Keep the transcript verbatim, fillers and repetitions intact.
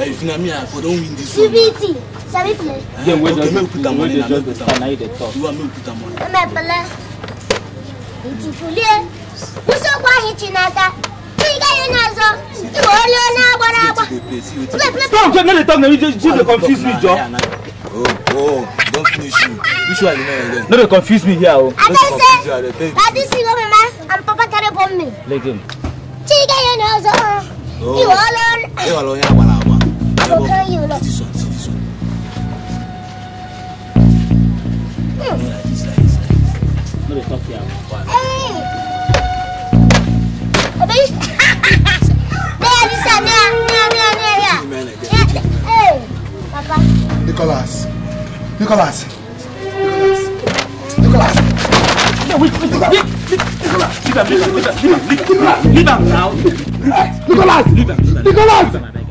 If not me, I could only win this. Sabi play. Yeah, we don't put our money. We don't put our money. You are not put our money. I'm not playing. It's a fool. You so quiet, Chinata. You got your nose. You all your nose. You play. Stop! Don't let them. They confuse me, John. Oh, oh, don't finish you. Which one you know again? No, they confuse me here. Oh. I don't say. I didn't see your mama and Papa carry bomb me. Let him. You got your nose. You all on. You all on. You all on. Okay, you look. No, it's like it's like. No, it's not here. Hey! Obey! There, this is there, there, there, there, there. Hey, Papa. Nicholas, Nicholas, Nicholas, Nicholas. No, wait, wait, wait, Nicholas. Leave him, leave him, leave him, leave him now. Nicholas, Nicholas.